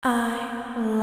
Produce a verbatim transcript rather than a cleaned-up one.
I